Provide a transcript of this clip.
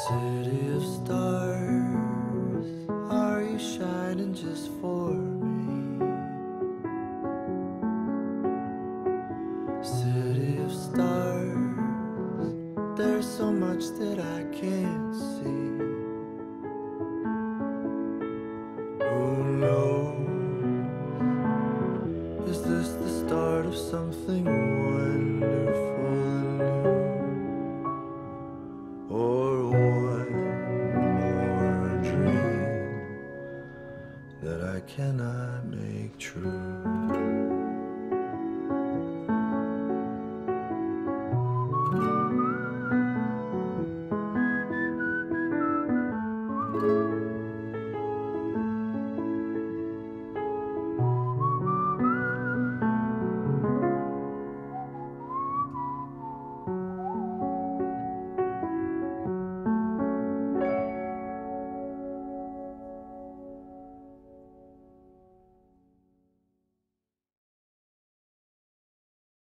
City of stars, are you shining just for me? City of stars, there's so much that I can't see.